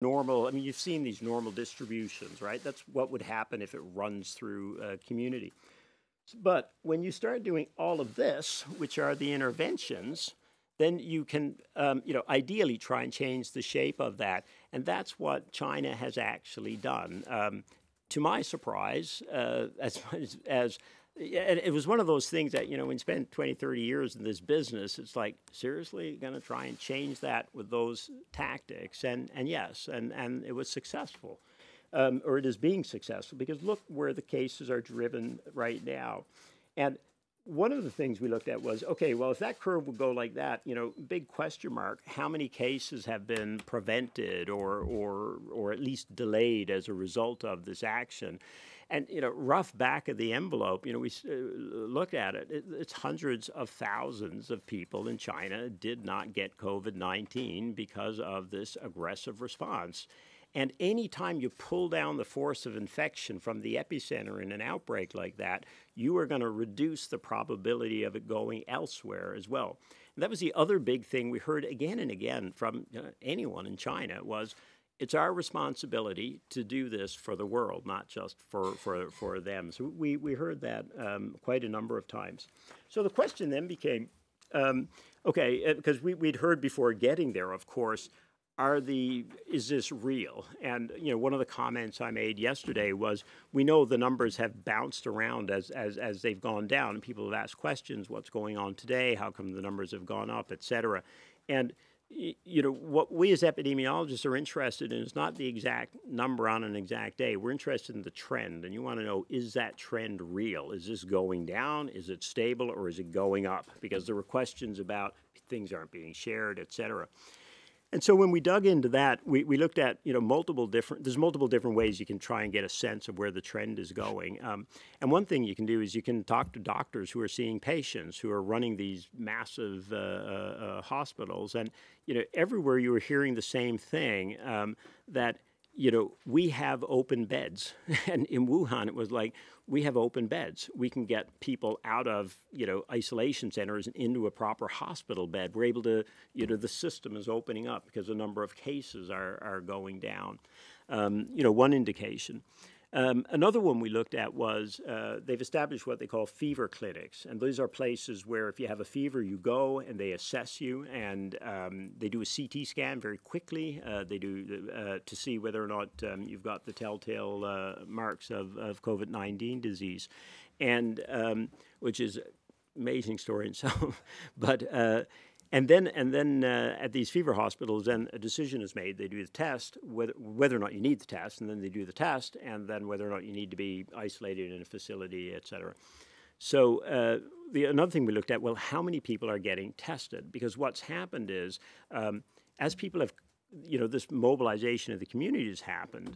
normal, I mean, you've seen these normal distributions, right? That's what would happen if it runs through a community. But when you start doing all of this, which are the interventions, then you can, ideally try and change the shape of that. And that's what China has actually done. To my surprise, and it was one of those things that, when you spend 20, 30 years in this business, it's like, seriously, you're going to try and change that with those tactics? And yes, and it was successful, or it is being successful, because look where the cases are driven right now. And one of the things we looked at was, okay, well, if that curve would go like that, big question mark, how many cases have been prevented or at least delayed as a result of this action? And, rough back of the envelope, we looked at it. It's hundreds of thousands of people in China did not get COVID-19 because of this aggressive response. And any time you pull down the force of infection from the epicenter in an outbreak like that, you are going to reduce the probability of it going elsewhere as well. And that was the other big thing we heard again and again from anyone in China was, it's our responsibility to do this for the world, not just for them. So we heard that quite a number of times. So the question then became, okay, because we'd heard before getting there, of course, is this real? And one of the comments I made yesterday was, we know the numbers have bounced around as they've gone down, and people have asked questions, what's going on today, how come the numbers have gone up, et cetera. And what we as epidemiologists are interested in is not the exact number on an exact day. We're interested in the trend, and you want to know, is that trend real? Is this going down? Is it stable, or is it going up? Because there were questions about things aren't being shared, et cetera. And so when we dug into that, we looked at, there's multiple different ways you can try and get a sense of where the trend is going. And one thing you can do is you can talk to doctors who are seeing patients, who are running these massive hospitals. And, everywhere you were hearing the same thing, that, we have open beds. And in Wuhan, it was like, we have open beds. We can get people out of, isolation centers and into a proper hospital bed. We're able to, the system is opening up because the number of cases are going down. One indication. Another one we looked at was they've established what they call fever clinics. And these are places where if you have a fever, you go and they assess you. And they do a CT scan very quickly. They do to see whether or not you've got the telltale marks of COVID-19 disease, and which is an amazing story in itself. But... And then at these fever hospitals, then a decision is made. They do the test, whether or not you need the test, and then they do the test, and then whether or not you need to be isolated in a facility, et cetera. So another thing we looked at, well, how many people are getting tested? Because what's happened is, as people have, this mobilization of the community has happened,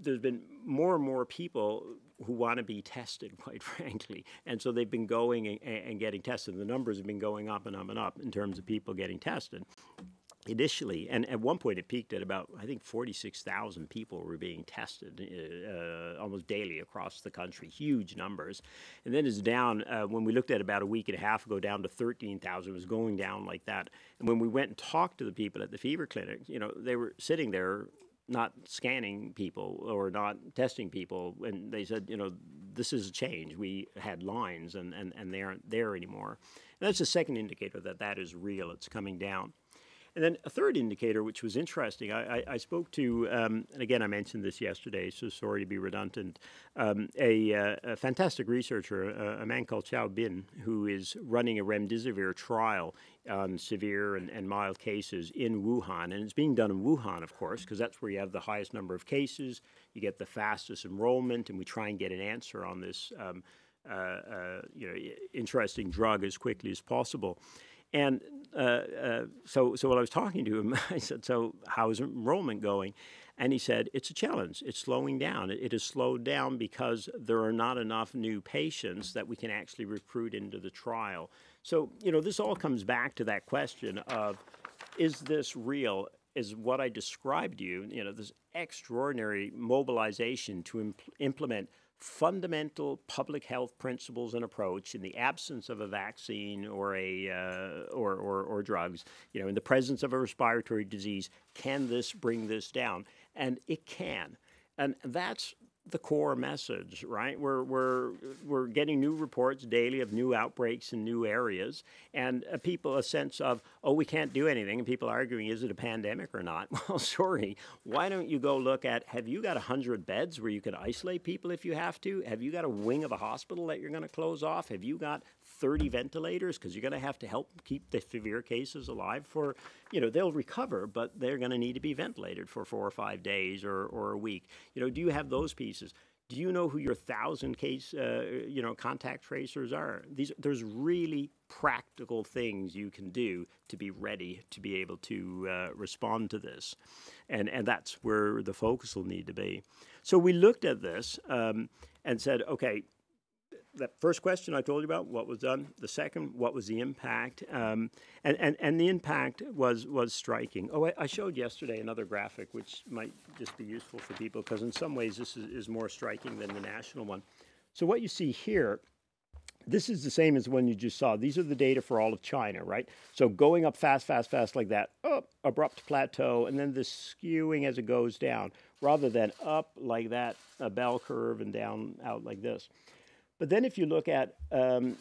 there's been more and more people who want to be tested, quite frankly. And so they've been going and getting tested. The numbers have been going up and up and up in terms of people getting tested initially. And at one point, it peaked at about, I think, 46,000 people were being tested almost daily across the country, huge numbers. And then it's down, when we looked at about a week and a half ago, down to 13,000. It was going down like that. And when we went and talked to the people at the fever clinic, they were sitting there not scanning people or not testing people. And they said, this is a change. We had lines and they aren't there anymore. And that's the second indicator that that is real. It's coming down. And then a third indicator, which was interesting, I spoke to, and again, I mentioned this yesterday, so sorry to be redundant, a fantastic researcher, a man called Zhao Bin, who is running a remdesivir trial on severe and mild cases in Wuhan. And it's being done in Wuhan, of course, because that's where you have the highest number of cases, you get the fastest enrollment, and we try and get an answer on this interesting drug as quickly as possible. And so when I was talking to him, I said, so how is enrollment going? And he said, it's a challenge. It's slowing down. It has slowed down because there are not enough new patients that we can actually recruit into the trial. So, this all comes back to that question of, is this real? Is what I described to you, this extraordinary mobilization to implement fundamental public health principles and approach in the absence of a vaccine or a or drugs, in the presence of a respiratory disease, can this bring this down? And it can. And that's the core message, right? We're getting new reports daily of new outbreaks in new areas, and people a sense of, oh, we can't do anything, and people arguing, is it a pandemic or not? Well, sorry, why don't you go look at, have you got 100 beds where you can isolate people if you have to? Have you got a wing of a hospital that you're going to close off? Have you got 30 ventilators? Because you're going to have to help keep the severe cases alive for, they'll recover, but they're going to need to be ventilated for 4 or 5 days or a week. Do you have those pieces? Do you know who your 1,000 case, contact tracers are? There's really practical things you can do to be ready to be able to respond to this. And that's where the focus will need to be. So we looked at this and said, okay, that first question I told you about, what was done? The second, what was the impact? And the impact was striking. Oh, I showed yesterday another graphic, which might just be useful for people, because in some ways this is more striking than the national one. So what you see here, this is the same as the one you just saw. These are the data for all of China, right? So going up fast, fast, fast like that, up, abrupt plateau, and then this skewing as it goes down, rather than up like that, a bell curve, and down out like this. But then, if you look at, and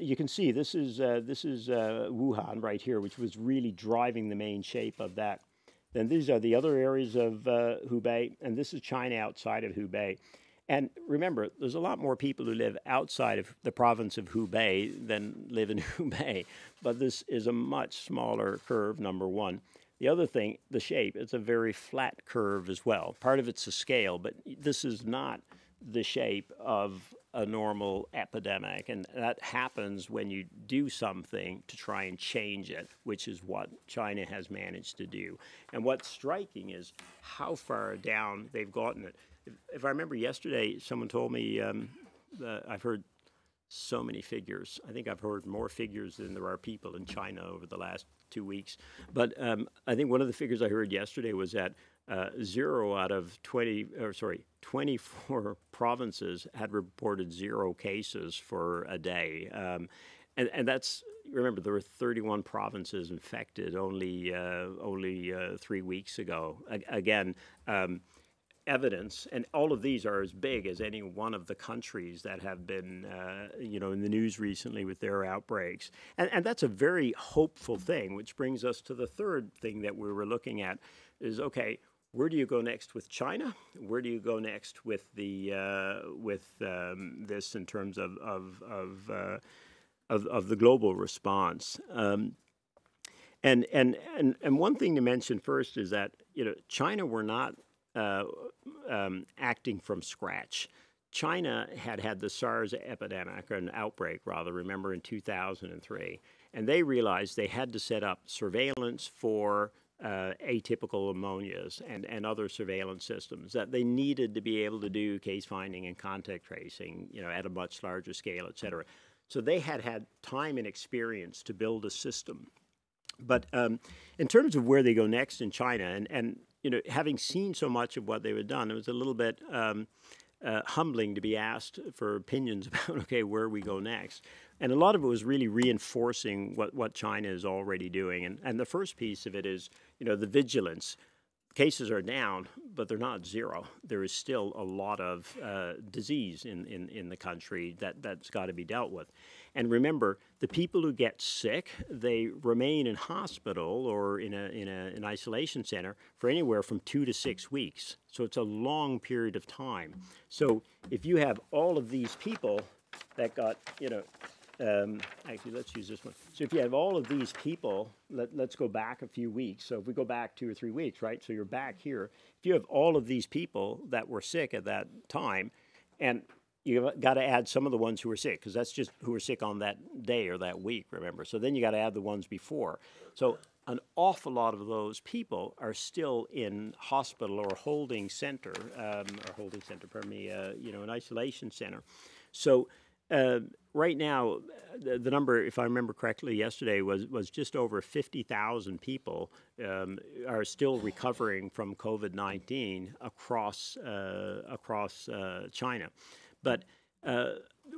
you can see this is Wuhan right here, which was really driving the main shape of that. Then these are the other areas of Hubei, and this is China outside of Hubei. And remember, there's a lot more people who live outside of the province of Hubei than live in Hubei. But this is a much smaller curve, number one. The other thing, the shape, it's a very flat curve as well. Part of it's a scale, but this is not the shape of a normal epidemic, and that happens when you do something to try and change it, which is what China has managed to do. And what's striking is how far down they've gotten it. If I remember yesterday, someone told me, I've heard so many figures. I think I've heard more figures than there are people in China over the last 2 weeks. But I think one of the figures I heard yesterday was that 24 provinces had reported 0 cases for a day. And that's, remember, there were 31 provinces infected only 3 weeks ago. Again, evidence, and all of these are as big as any one of the countries that have been, in the news recently with their outbreaks. And that's a very hopeful thing, which brings us to the third thing that we were looking at is, okay, where do you go next with China? Where do you go next with the this in terms of the global response? And one thing to mention first is that China were not acting from scratch. China had the SARS epidemic, or an outbreak rather. Remember in 2003, and they realized they had to set up surveillance for atypical pneumonias and other surveillance systems that they needed to be able to do case finding and contact tracing, at a much larger scale, et cetera. So they had time and experience to build a system. But in terms of where they go next in China, and having seen so much of what they had done, it was a little bit humbling to be asked for opinions about, okay, where we go next. And a lot of it was really reinforcing what China is already doing. And the first piece of it is, the vigilance. Cases are down, but they're not zero. There is still a lot of disease in the country that's got to be dealt with. And remember, the people who get sick, they remain in hospital or in an isolation center for anywhere from 2 to 6 weeks. So it's a long period of time. So if you have all of these people that got, actually, let's use this one. So if you have all of these people, let's go back a few weeks. So if we go back 2 or 3 weeks, right? So you're back here. If you have all of these people that were sick at that time, and you've got to add some of the ones who were sick, because that's just who were sick on that day or that week, remember. So then you got to add the ones before. So an awful lot of those people are still in hospital or holding center, an isolation center. So right now, the number, if I remember correctly, yesterday was just over 50,000 people are still recovering from COVID-19 across China. But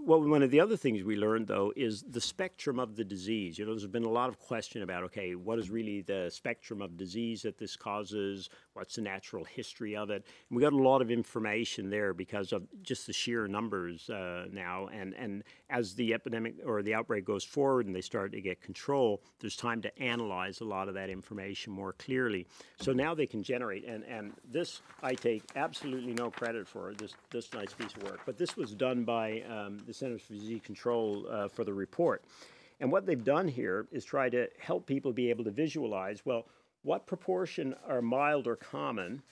well, one of the other things we learned, though, is the spectrum of the disease. You know, there's been a lot of question about, okay, what is really the spectrum of disease that this causes? What's the natural history of it? And we got a lot of information there because of just the sheer numbers now. And as the epidemic or the outbreak goes forward and they start to get control, there's time to analyze a lot of that information more clearly. So now they can generate, and this I take absolutely no credit for, this nice piece of work, but this was done by the Centers for Disease Control for the report. And what they've done here is try to help people be able to visualize, well, what proportion are mild or common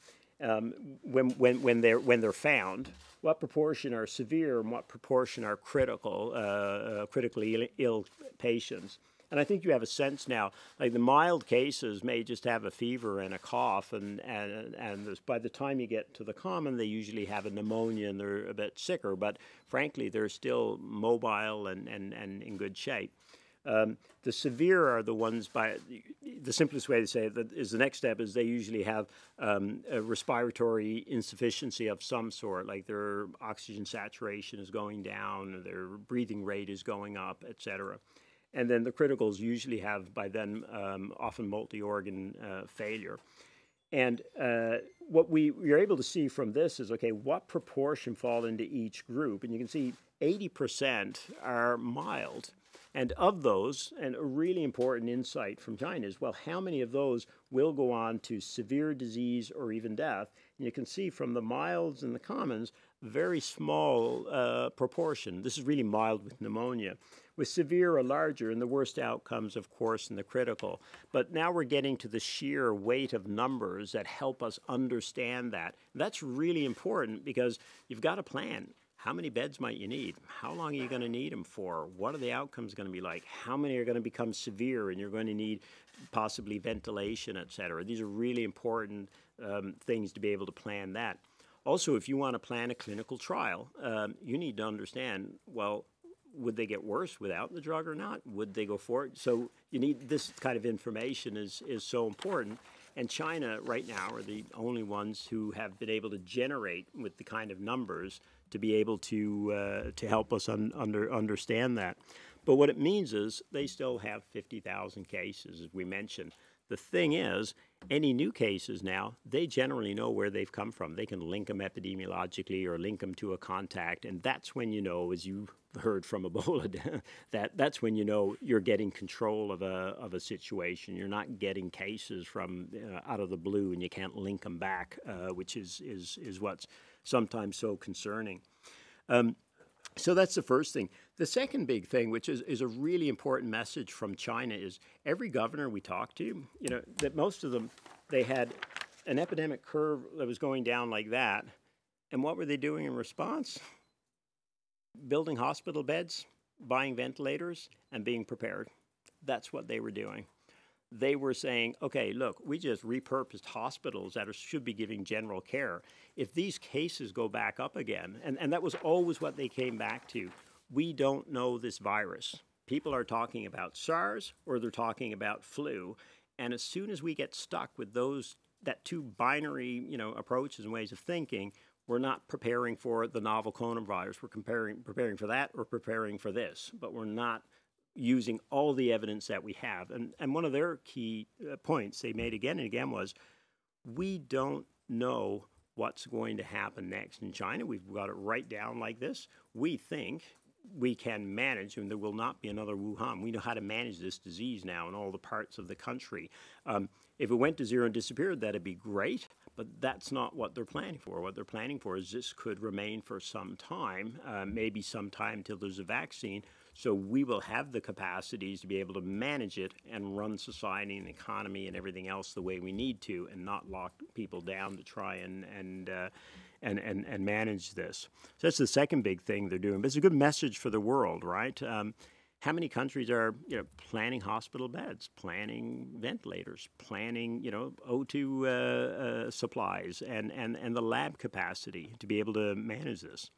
when they're found, what proportion are severe, and what proportion are critical, critically ill patients. And I think you have a sense now, like the mild cases may just have a fever and a cough, and by the time you get to the common, they usually have a pneumonia and they're a bit sicker, but frankly, they're still mobile and in good shape. The severe are the ones by, the simplest way to say that is the next step is they usually have a respiratory insufficiency of some sort, like their oxygen saturation is going down, their breathing rate is going up, et cetera. And then the criticals usually have, by then, often multi-organ failure. And what we're able to see from this is, okay, what proportion fall into each group? And you can see 80% are mild. And of those, and a really important insight from China is, well, how many of those will go on to severe disease or even death? And you can see from the milds and the commons, very small proportion. This is really mild with pneumonia. With severe or larger, and the worst outcomes, of course, in the critical. But now we're getting to the sheer weight of numbers that help us understand that. And that's really important because you've got a plan. How many beds might you need? How long are you going to need them for? What are the outcomes going to be like? How many are going to become severe and you're going to need possibly ventilation, et cetera? These are really important things to be able to plan that. Also, if you want to plan a clinical trial, you need to understand, well, would they get worse without the drug or not? Would they go for it? So you need this kind of information is so important. And China right now are the only ones who have been able to generate with the kind of numbers to be able to help us understand that. But what it means is they still have 50,000 cases, as we mentioned. The thing is, any new cases now, they generally know where they've come from. They can link them epidemiologically or link them to a contact, and that's when you know, as you heard from Ebola, that's when you know you're getting control of a situation. You're not getting cases from out of the blue, and you can't link them back, which is what's sometimes so concerning. So that's the first thing. The second big thing, which is a really important message from China, is every governor we talked to, you know, that most of them, they had an epidemic curve that was going down like that. And what were they doing in response? Building hospital beds, buying ventilators, and being prepared. That's what they were doing. They were saying, okay, look, we just repurposed hospitals that should be giving general care. If these cases go back up again, and that was always what they came back to, we don't know this virus. People are talking about SARS or they're talking about flu. And as soon as we get stuck with those, that two binary, you know, approaches and ways of thinking, we're not preparing for the novel coronavirus. We're preparing for that or preparing for this, but we're not using all the evidence that we have. And one of their key points they made again and again was, we don't know what's going to happen next in China. We've got it right down like this. We think we can manage, and there will not be another Wuhan. We know how to manage this disease now in all the parts of the country. If it went to zero and disappeared, that'd be great, but that's not what they're planning for. What they're planning for is this could remain for some time, maybe some time till there's a vaccine, so we will have the capacities to be able to manage it and run society and economy and everything else the way we need to and not lock people down to try and manage this. So that's the second big thing they're doing. But it's a good message for the world, right? How many countries are, you know, planning hospital beds, planning ventilators, planning, you know, O2 supplies and the lab capacity to be able to manage this?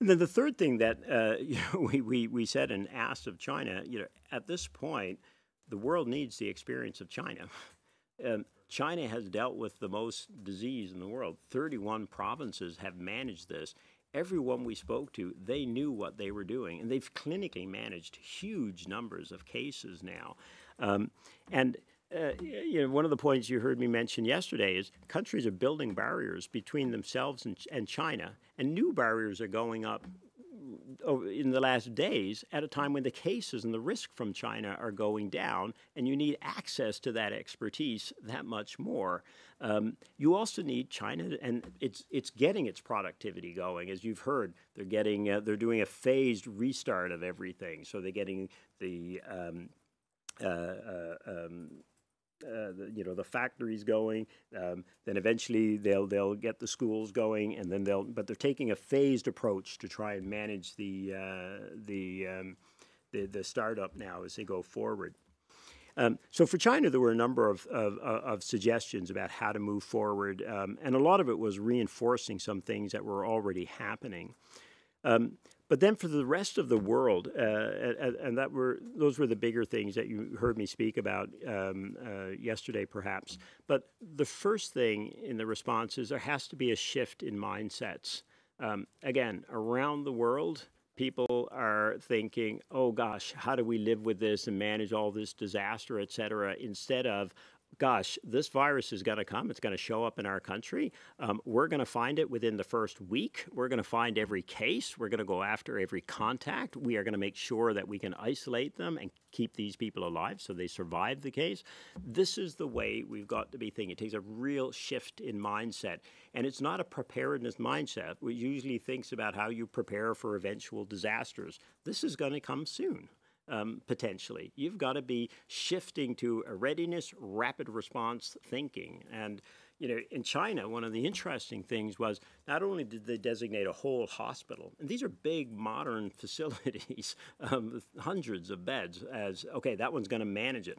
And then the third thing that you know, we said and asked of China, you know, at this point, the world needs the experience of China. China has dealt with the most disease in the world. 31 provinces have managed this. everyone we spoke to, they knew what they were doing, and they've clinically managed huge numbers of cases now. You know, one of the points you heard me mention yesterday is countries are building barriers between themselves and China, and new barriers are going up in the last days at a time when the cases and the risk from China are going down, and you need access to that expertise that much more. You also need China, and it's getting its productivity going. As you've heard, they're getting they're doing a phased restart of everything, so they're getting the factories going, then eventually they'll get the schools going, and then they're taking a phased approach to try and manage the startup now as they go forward. So for China, there were a number of suggestions about how to move forward, and a lot of it was reinforcing some things that were already happening. But then for the rest of the world, and those were the bigger things that you heard me speak about yesterday, perhaps. But the first thing in the response is there has to be a shift in mindsets. Again, around the world, people are thinking, oh, gosh, how do we live with this and manage all this disaster, et cetera, instead of, gosh, this virus is going to come. It's going to show up in our country. We're going to find it within the first week. We're going to find every case. We're going to go after every contact. We are going to make sure that we can isolate them and keep these people alive so they survive the case. This is the way we've got to be thinking. It takes a real shift in mindset. And it's not a preparedness mindset, which usually thinks about how you prepare for eventual disasters. This is going to come soon. Potentially. You've got to be shifting to a readiness, rapid response thinking. And, you know, in China, one of the interesting things was not only did they designate a whole hospital, and these are big modern facilities, hundreds of beds, as, okay, that one's going to manage it.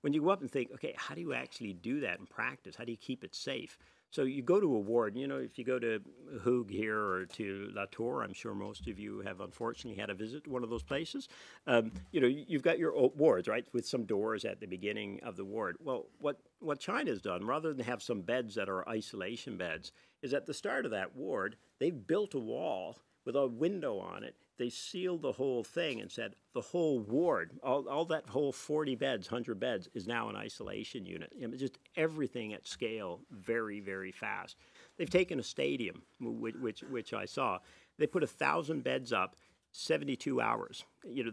When you go up and think, okay, how do you actually do that in practice? How do you keep it safe? So you go to a ward, you know, if you go to Hoog here or to La Tour, I'm sure most of you have unfortunately had a visit to one of those places. You know, you've got your wards, right, with some doors at the beginning of the ward. Well, what China's done, rather than have some beds that are isolation beds, is at the start of that ward, they've built a wall with a window on it. They sealed the whole thing and said the whole ward, all that whole 40 beds, 100 beds, is now an isolation unit. I mean, just everything at scale very, very fast. They've taken a stadium, which I saw. They put 1,000 beds up, 72 hours. You know,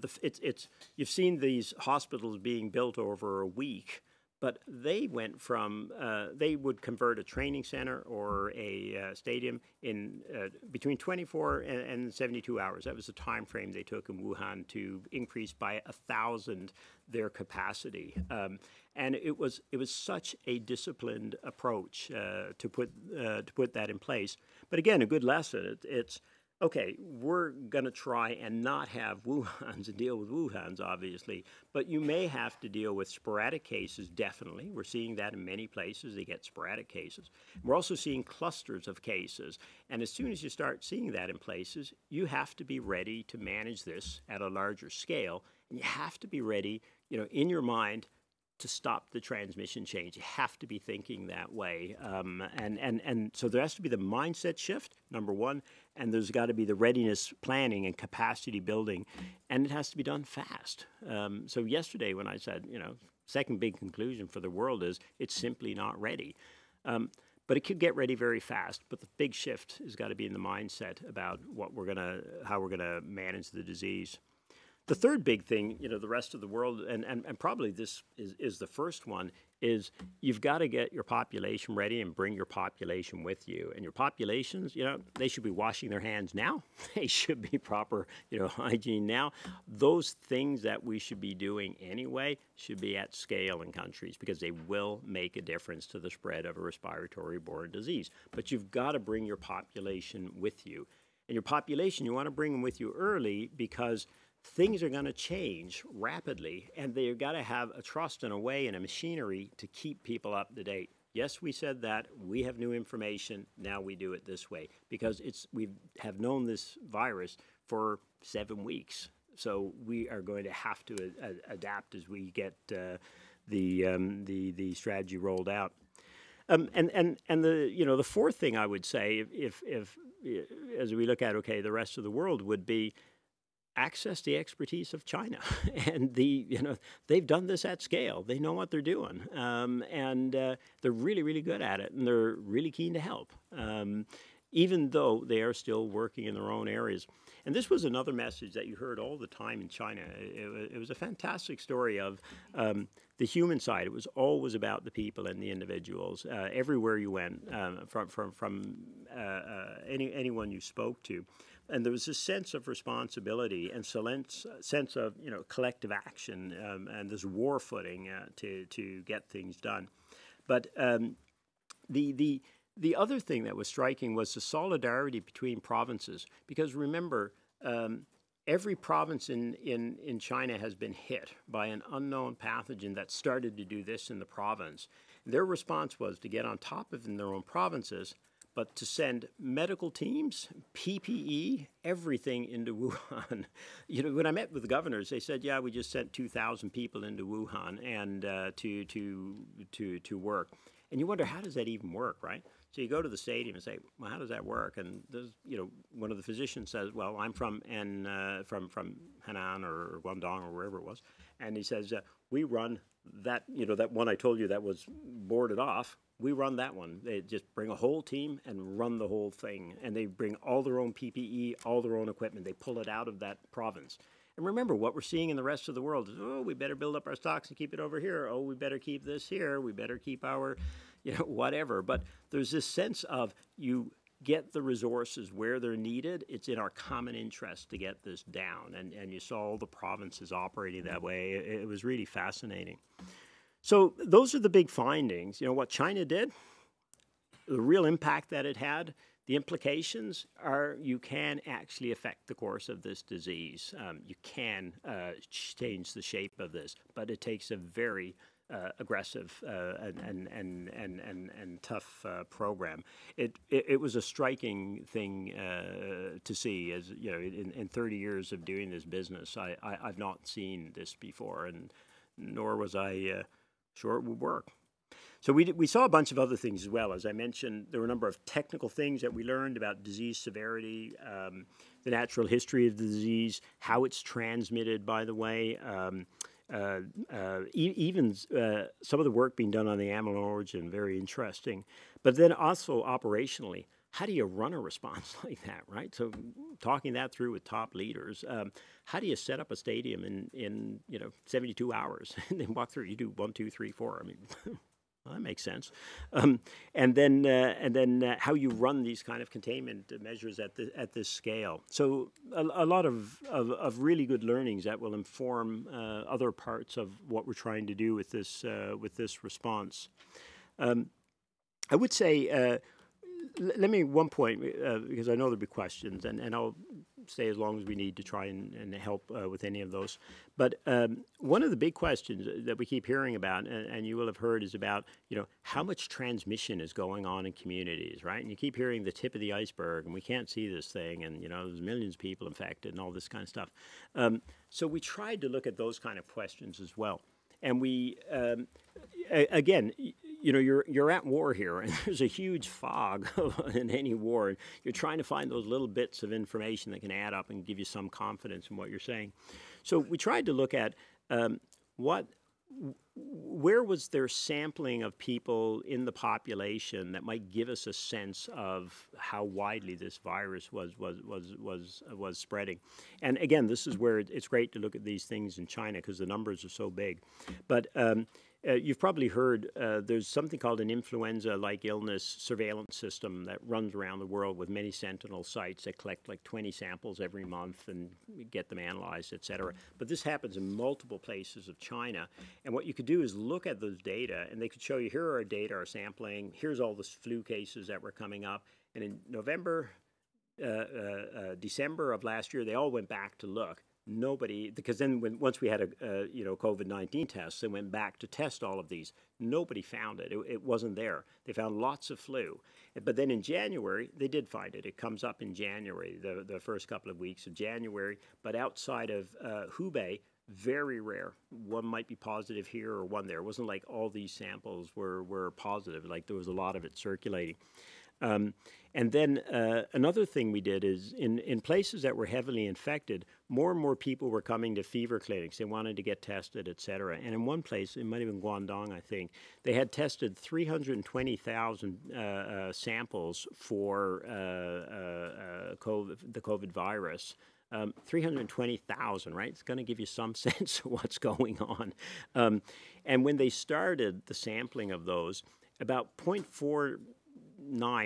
you've seen these hospitals being built over a week. But they went from, they would convert a training center or a stadium in between 24 and 72 hours. That was the time frame they took in Wuhan to increase by 1,000 their capacity. And it was such a disciplined approach to put that in place. But again, a good lesson. It's okay, we're going to try and not have Wuhans and deal with Wuhans, obviously, but you may have to deal with sporadic cases, definitely. We're seeing that in many places. They get sporadic cases. We're also seeing clusters of cases, and as soon as you start seeing that in places, you have to be ready to manage this at a larger scale, and you have to be ready, you know, in your mind to stop the transmission chain. You have to be thinking that way. And so there has to be the mindset shift, number one, and there's got to be the readiness planning and capacity building, and it has to be done fast. So yesterday when I said, you know, second big conclusion for the world is it's simply not ready. But it could get ready very fast, but the big shift has got to be in the mindset about what we're gonna, how we're gonna manage the disease. The third big thing, you know, the rest of the world, and probably this is the first one, is you've got to get your population ready and bring your population with you. And your populations, you know, they should be washing their hands now. They should be proper, you know, hygiene now. Those things that we should be doing anyway should be at scale in countries because they will make a difference to the spread of a respiratory-borne disease. But you've got to bring your population with you. And your population, you want to bring them with you early because things are going to change rapidly, and they've got to have a trust and a way and a machinery to keep people up to date. Yes, we said that. We have new information. Now we do it this way because we have known this virus for 7 weeks. So we are going to have to adapt as we get the strategy rolled out. And the fourth thing I would say, if as we look at, okay, the rest of the world would be access the expertise of China. And they've done this at scale. They know what they're doing. They're really, really good at it, and they're really keen to help, even though they are still working in their own areas. And this was another message that you heard all the time in China. It was a fantastic story of the human side. It was always about the people and the individuals everywhere you went, from anyone you spoke to. And there was a sense of responsibility and sense of collective action and this war footing to get things done. But the other thing that was striking was the solidarity between provinces, because remember, every province in China has been hit by an unknown pathogen that started to do this in the province. Their response was to get on top of it in their own provinces, but to send medical teams, PPE, everything into Wuhan. When I met with the governors, they said, "Yeah, we just sent 2,000 people into Wuhan and to work." And you wonder, how does that even work, right? So you go to the stadium and say, "Well, how does that work?" And there's, one of the physicians says, "Well, I'm from Henan or Guangdong or wherever it was," and he says, "We run that, that one I told you that was boarded off. We run that one. They just bring a whole team and run the whole thing. And they bring all their own PPE, all their own equipment. They pull it out of that province." And remember, what we're seeing in the rest of the world is, oh, we better build up our stocks and keep it over here. Oh, we better keep this here. We better keep our, whatever. But there's this sense of you get the resources where they're needed. It's in our common interest to get this down. And you saw all the provinces operating that way. It was really fascinating. So those are the big findings. What China did, the real impact that it had, the implications are you can actually affect the course of this disease. You can change the shape of this, but it takes a very aggressive and tough program. It was a striking thing to see. As in 30 years of doing this business, I've not seen this before, and nor was I. Sure, it would work. So we saw a bunch of other things as well. As I mentioned, there were a number of technical things that we learned about disease severity, the natural history of the disease, how it's transmitted, by the way, even some of the work being done on the animal origin, very interesting. But then also operationally, how do you run a response like that, right? So talking that through with top leaders, how do you set up a stadium in 72 hours and then walk through? You do 1, 2, 3, 4. I mean, well, that makes sense. And then how you run these kind of containment measures at this scale. So a lot of really good learnings that will inform other parts of what we're trying to do with this response. I would say. Let me one point, because I know there'll be questions, and I'll stay as long as we need to try and help with any of those. But one of the big questions that we keep hearing about, and you will have heard, is about, how much transmission is going on in communities, right? And you keep hearing the tip of the iceberg, and we can't see this thing, and, there's millions of people infected and all this kind of stuff. So we tried to look at those kind of questions as well. And we, again, you're at war here, and there's a huge fog in any war. You're trying to find those little bits of information that can add up and give you some confidence in what you're saying. So we tried to look at where was there sampling of people in the population that might give us a sense of how widely this virus was spreading. And again, this is where it's great to look at these things in China because the numbers are so big. But you've probably heard there's something called an influenza-like illness surveillance system that runs around the world with many sentinel sites that collect like 20 samples every month and get them analyzed, et cetera. But this happens in multiple places of China. And what you could do is look at those data, and they could show you, here are our data, our sampling, here's all the flu cases that were coming up. And in November, December of last year, they all went back to look. Nobody, because then once we had a COVID-19 test, they went back to test all of these. Nobody found it. It wasn't there. They found lots of flu. But then in January, they did find it. It comes up in January, the first couple of weeks of January. But outside of Hubei, very rare. One might be positive here or one there. It wasn't like all these samples were positive. Like there was a lot of it circulating. And then another thing we did is in places that were heavily infected, more and more people were coming to fever clinics. They wanted to get tested, et cetera. And in one place, it might have been Guangdong, I think, they had tested 320,000 samples for COVID, the COVID virus. 320,000, right? It's going to give you some sense of what's going on. And when they started the sampling of those, about 0.49,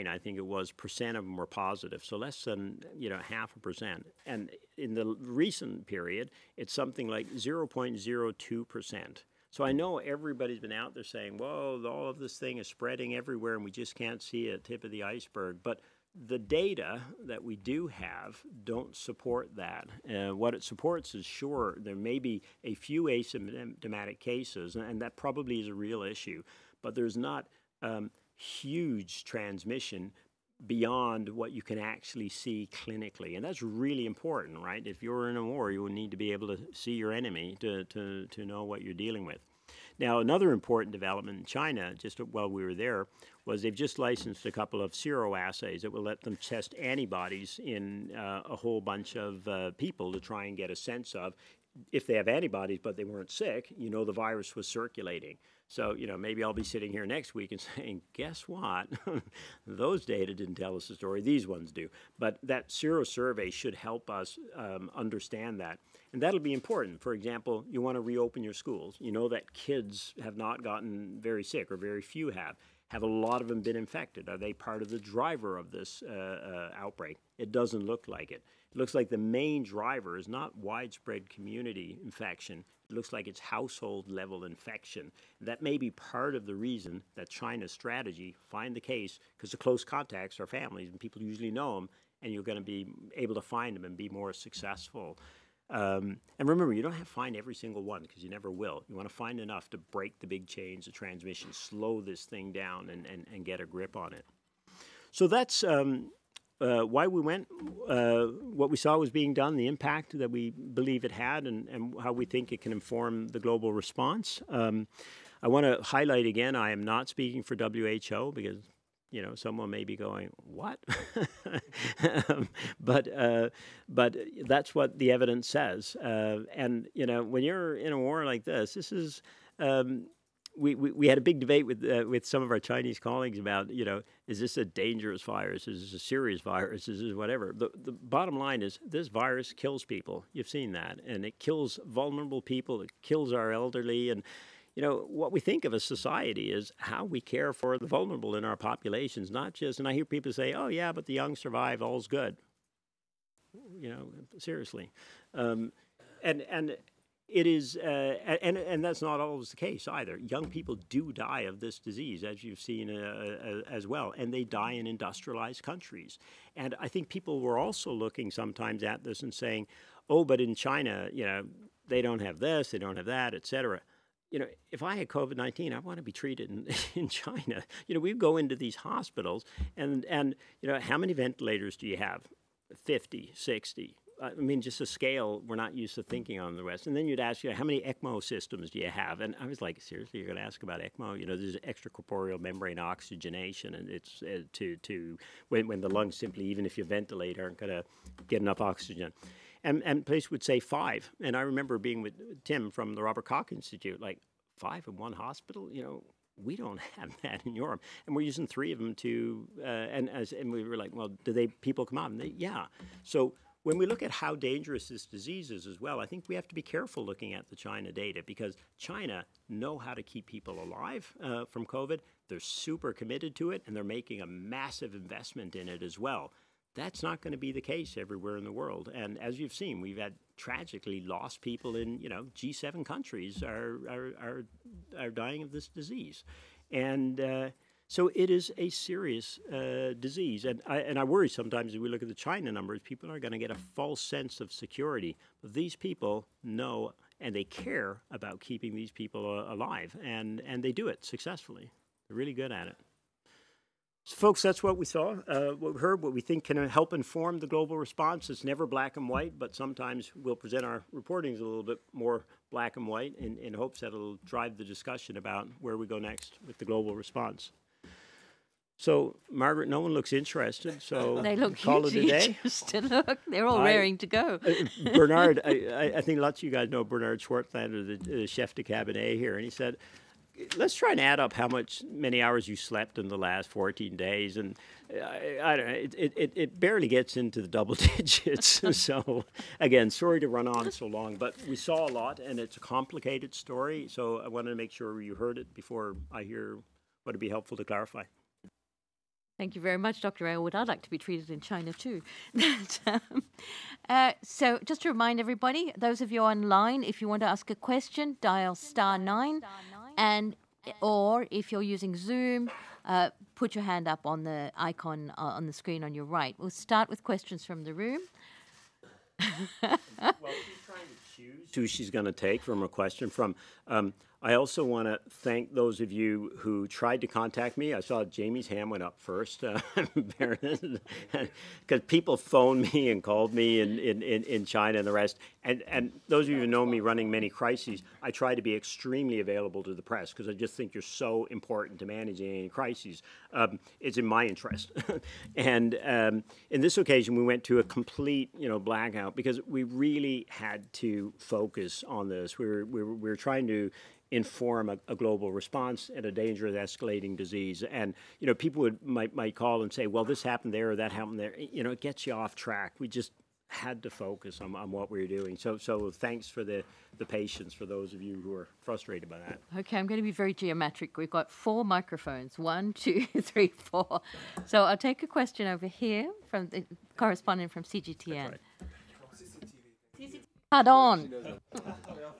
I think it was, % of them were positive, so less than, you know, 0.5%. And in the recent period, it's something like 0.02%. So I know everybody's been out there saying, whoa, all of this thing is spreading everywhere and we just can't see a tip of the iceberg. But the data that we do have don't support that. What it supports is, sure, there may be a few asymptomatic cases, and that probably is a real issue, but there's not huge transmission beyond what you can actually see clinically. And that's really important, right? If you're in a war, you will need to be able to see your enemy to know what you're dealing with. Now, another important development in China, just while we were there, was they've just licensed a couple of seroassays that will let them test antibodies in a whole bunch of people to try and get a sense of if they have antibodies but they weren't sick, you know the virus was circulating. So, you know, maybe I'll be sitting here next week and saying, guess what? Those data didn't tell us the story. These ones do. But that serosurvey should help us understand that. And that'll be important. For example, you want to reopen your schools. You know that kids have not gotten very sick, or very few have. Have a lot of them been infected? Are they part of the driver of this outbreak? It doesn't look like it. It looks like the main driver is not widespread community infection. It looks like it's household-level infection. That may be part of the reason that China's strategy, find the case, because the close contacts are families, and people usually know them, and you're going to be able to find them and be more successful. And remember, you don't have to find every single one, because you never will. You want to find enough to break the big chains of transmission, slow this thing down, and get a grip on it. So that's why we went, what we saw was being done, the impact that we believe it had, and how we think it can inform the global response. I want to highlight again, I am not speaking for WHO, because, you know, someone may be going, what? But that's what the evidence says. And, you know, when you're in a war like this, this is, we had a big debate with some of our Chinese colleagues about, you know, is this a dangerous virus? Is this a serious virus? Is this whatever? The bottom line is this virus kills people. You've seen that. And it kills vulnerable people. It kills our elderly. And, you know, what we think of as society is how we care for the vulnerable in our populations, not just, and I hear people say, oh, yeah, but the young survive, all's good. You know, seriously. And it is, and that's not always the case either. Young people do die of this disease, as you've seen as well, and they die in industrialized countries. And I think people were also looking sometimes at this and saying, oh, but in China, you know, they don't have this, they don't have that, et cetera. You know, if I had COVID-19, I want to be treated in China. You know, we go into these hospitals and, you know, how many ventilators do you have? 50, 60. I mean, just a scale we're not used to thinking on the West. And then you'd ask, you know, how many ECMO systems do you have? And I was like, seriously, you're going to ask about ECMO? You know, there's extracorporeal membrane oxygenation, and it's when the lungs simply, even if you ventilate, aren't going to get enough oxygen. And police would say 5. And I remember being with Tim from the Robert Koch Institute, like 5 in one hospital? You know, we don't have that in Europe. And we're using 3 of them to, and we were like, well, do they, people come out? And they, yeah. So when we look at how dangerous this disease is as well, I think we have to be careful looking at the China data, because China know how to keep people alive from COVID. They're super committed to it, and they're making a massive investment in it as well. That's not going to be the case everywhere in the world. And as you've seen, we've had tragically lost people in, you know, G7 countries are dying of this disease. And so it is a serious disease. And I worry sometimes as we look at the China numbers, people are going to get a false sense of security. But these people know and they care about keeping these people alive. And they do it successfully. They're really good at it. So, folks, that's what we saw, what we heard, what we think can help inform the global response. It's never black and white, but sometimes we'll present our reportings a little bit more black and white in hopes that it'll drive the discussion about where we go next with the global response. So, Margaret, no one looks interested, so they look call it a day. Look, they're all raring to go. Bernard, I think lots of you guys know Bernard Schwartzlander, the chef de cabinet here, and he said, let's try and add up how many hours you slept in the last 14 days. And I don't know, it barely gets into the double digits. So, again, sorry to run on so long, but we saw a lot, and it's a complicated story. So I wanted to make sure you heard it before I hear what would be helpful to clarify. Thank you very much, Dr. Aylward. I'd like to be treated in China too. So just to remind everybody, those of you online, if you want to ask a question, dial *9. And or if you're using Zoom, put your hand up on the icon on the screen on your right. We'll start with questions from the room. Well, she's trying to choose who she's going to take from a question from. I also want to thank those of you who tried to contact me. I saw Jamie's hand went up first, because people phoned me and called me in China and the rest. And those of you who know me running many crises, I try to be extremely available to the press because I just think you're so important to managing any crises. It's in my interest. And in this occasion, we went to a complete, blackout because we really had to focus on this. We were trying to inform a global response at a dangerous escalating disease. And, people might call and say, well, this happened there or that happened there. It gets you off track. We just had to focus on what we were doing. So thanks for the patience for those of you who are frustrated by that. Okay, I'm going to be very geometric. We've got 4 microphones, 1, 2, 3, 4. So I'll take a question over here from the correspondent from CGTN. Pardon.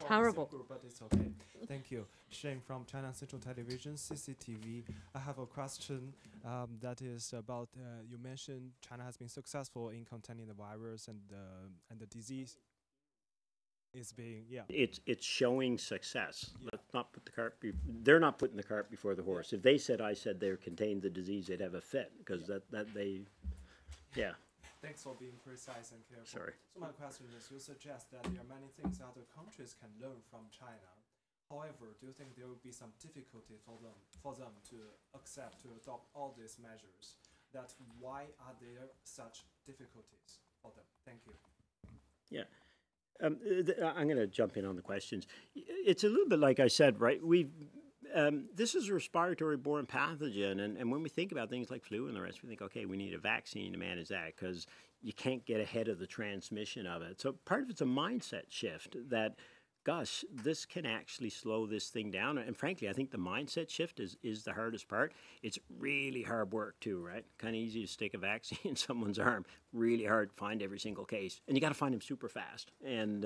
Terrible. But it's okay. Thank you. Shane from China Central Television, CCTV. I have a question that is about, you mentioned China has been successful in containing the virus and the disease is being, yeah. It's showing success. Yeah. Let's not put the cart, they're not putting the cart before the horse. Yeah. If they said, I said they contained the disease, they'd have a fit because yeah. that they, yeah. Thanks for being precise and careful. Sorry. So my question is, you suggest that there are many things other countries can learn from China. However, do you think there will be some difficulty for them to adopt all these measures? That why are there such difficulties for them? Thank you. Yeah. I'm going to jump in on the questions. It's a little bit like I said, right? This is a respiratory-borne pathogen, and when we think about things like flu and the rest, we think, okay, we need a vaccine to manage that because you can't get ahead of the transmission of it. So part of it's a mindset shift that, gosh, this can actually slow this thing down. And frankly, I think the mindset shift is the hardest part. It's really hard work too, right? Kind of easy to stick a vaccine in someone's arm. Really hard to find every single case. And you got to find them super fast and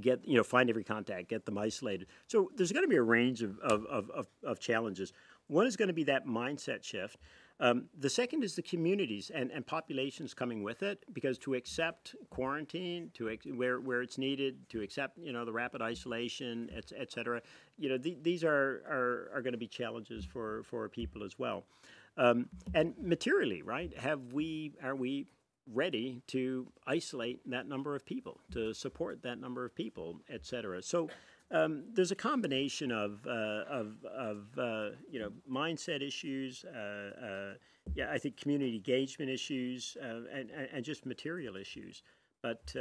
get, find every contact, get them isolated. So there's going to be a range of challenges. One is going to be that mindset shift. The second is the communities and populations coming with it, because to accept quarantine, where it's needed, to accept the rapid isolation, et cetera, these are going to be challenges for people as well, and materially, right? Are we ready to isolate that number of people, to support that number of people, et cetera? So. There's a combination of mindset issues, I think community engagement issues, and just material issues. But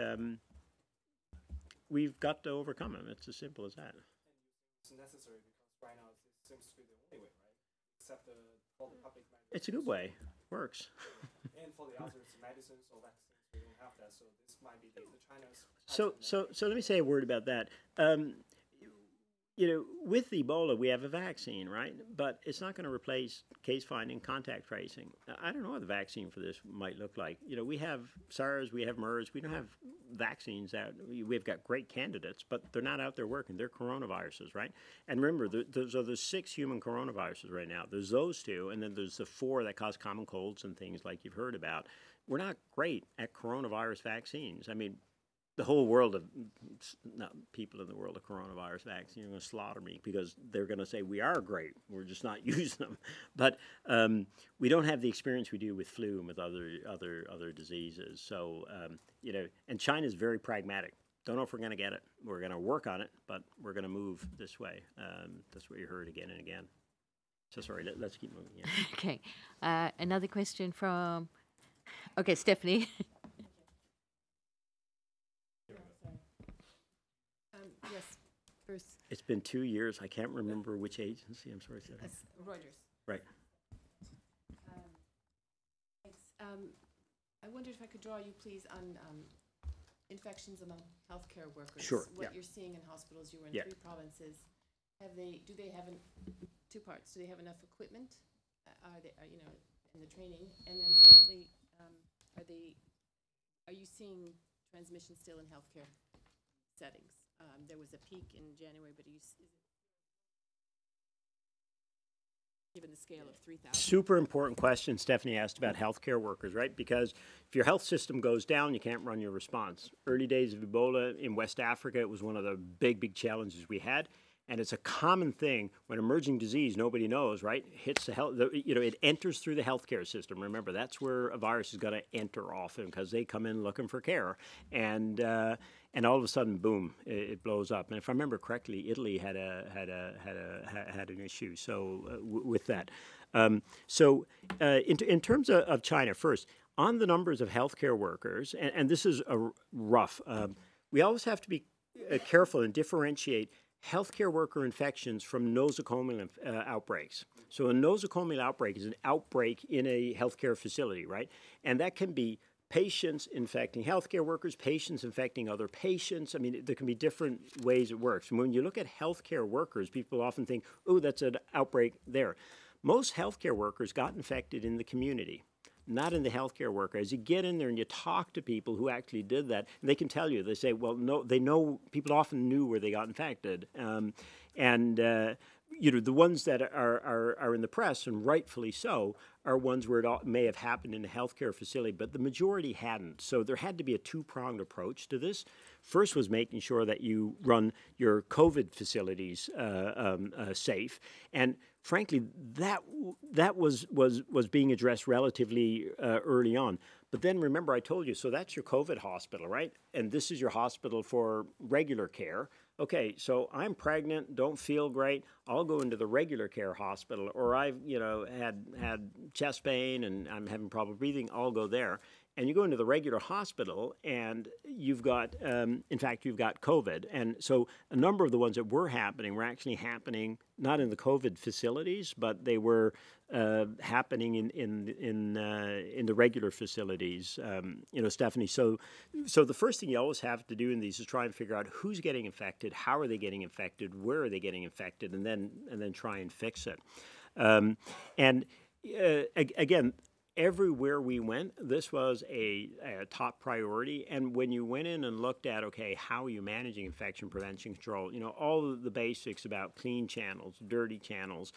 we've got to overcome them. It's as simple as that. It's necessary because right now it seems to be the only way, right? Except for the public medicine. It's a good way. Works. And for the others, medicines or vaccines. We don't have that, so this might be so let me say a word about that. With Ebola, we have a vaccine, right? But it's not going to replace case finding, contact tracing. I don't know what the vaccine for this might look like. We have SARS, we have MERS, we don't have vaccines out. We've got great candidates, but they're not out there working. They're coronaviruses, right? And remember, there's 6 human coronaviruses right now. There's those 2, and then there's the 4 that cause common colds and things like you've heard about. We're not great at coronavirus vaccines. I mean, the whole world of people in the world of coronavirus vaccines are going to slaughter me because they're going to say we are great. We're just not using them. But we don't have the experience we do with flu and with other diseases. So and China's very pragmatic. Don't know if we're going to get it. We're going to work on it, but we're going to move this way. That's what you heard again and again. So sorry, let's keep moving. Yeah. Okay. Another question from... Okay, Stephanie. Yes, Bruce. It's been 2 years. I can't remember which agency. I'm sorry, Stephanie. Reuters. Right. I wondered if I could draw you, please, on infections among healthcare workers. Sure. What you're seeing in hospitals. You were in three provinces. Have they? Do they have two parts? Do they have enough equipment? Are you know, in the training? And then secondly, are they? Are you seeing transmission still in healthcare settings? There was a peak in January, but given the scale of 3,000. Super important question Stephanie asked about healthcare workers, right? Because if your health system goes down, you can't run your response. Early days of Ebola in West Africa, it was one of the big, big challenges we had. And it's a common thing when emerging disease, nobody knows, right? Hits the health, you know, it enters through the healthcare system. Remember, that's where a virus is going to enter often because they come in looking for care. And all of a sudden, boom! It blows up. And if I remember correctly, Italy had an issue. So with that, in terms of China first, on the numbers of healthcare workers, and this is a rough. We always have to be careful and differentiate healthcare worker infections from nosocomial outbreaks. So a nosocomial outbreak is an outbreak in a healthcare facility, right? And that can be patients infecting healthcare workers, patients infecting other patients. I mean, there can be different ways it works. And when you look at healthcare workers, people often think, oh, that's an outbreak there. Most healthcare workers got infected in the community, not in the healthcare worker. As you get in there and you talk to people who actually did that, and they can tell you, they say, well, no, they know, people often knew where they got infected. You know, the ones that are in the press, and rightfully so, are ones where it all may have happened in a healthcare facility, but the majority hadn't. So there had to be a two-pronged approach to this. First was making sure that you run your COVID facilities safe, and frankly, that was being addressed relatively early on. But then remember, I told you, so that's your COVID hospital, right? And this is your hospital for regular care. Okay, so I'm pregnant, don't feel great, I'll go into the regular care hospital, or I've, you know, had chest pain and I'm having problem breathing, I'll go there. And you go into the regular hospital and you've got, in fact, you've got COVID. And so a number of the ones that were happening were actually happening not in the COVID facilities, but they were happening in the regular facilities, you know, Stephanie. So the first thing you always have to do in these is try and figure out who's getting infected, how are they getting infected, where are they getting infected, and then try and fix it. Again, everywhere we went, this was a top priority. And when you went in and looked at, okay, how are you managing infection prevention control? You know, all of the basics about clean channels, dirty channels,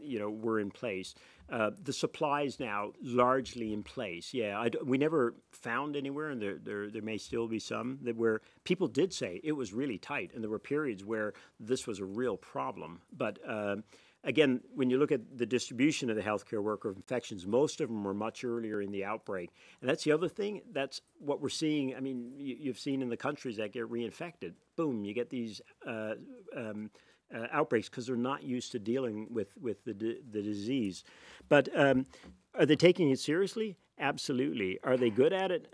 you know, were in place. The supplies now largely in place. Yeah, we never found anywhere, and there may still be some, that where people did say it was really tight, and there were periods where this was a real problem. But again, when you look at the distribution of the healthcare worker infections, most of them were much earlier in the outbreak. And that's the other thing. That's what we're seeing. I mean, you've seen in the countries that get reinfected. Boom, you get these outbreaks because they're not used to dealing with the disease. But are they taking it seriously? Absolutely. Are they good at it?